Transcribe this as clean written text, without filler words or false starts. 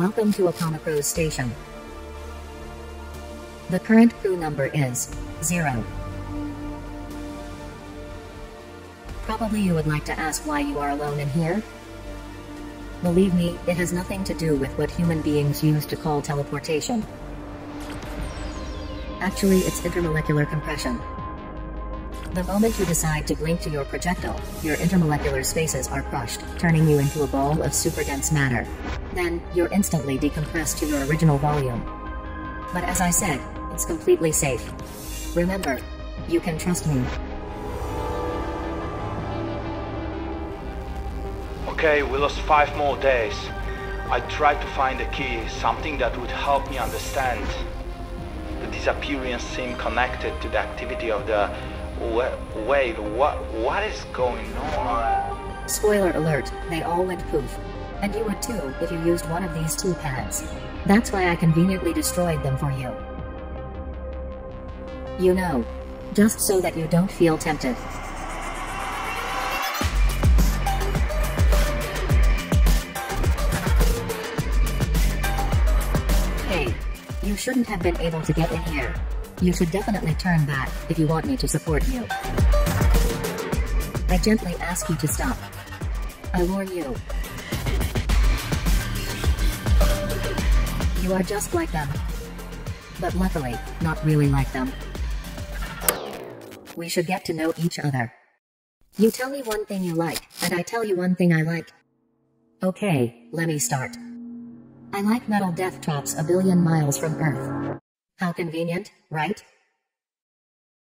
Welcome to Apocryphos Station. The current crew number is 0. Probably you would like to ask why you are alone in here? Believe me, it has nothing to do with what human beings use to call teleportation. Actually, it's intermolecular compression. The moment you decide to blink to your projectile, your intermolecular spaces are crushed, turning you into a ball of superdense matter. Then, you're instantly decompressed to your original volume. But as I said, it's completely safe. Remember, you can trust me. Okay, we lost 5 more days. I tried to find a key, something that would help me understand. The disappearance seemed connected to the activity of the... Wait, what is going on? Spoiler alert, they all went poof. And you would too if you used one of these 2 pads. That's why I conveniently destroyed them for you. You know, just so that you don't feel tempted. Hey, you shouldn't have been able to get in here. You should definitely turn back if you want me to support you. I gently ask you to stop. I warn you. You are just like them. But luckily, not really like them. We should get to know each other. You tell me one thing you like, and I tell you one thing I like. Okay, let me start. I like metal death traps a billion miles from Earth. How convenient, right?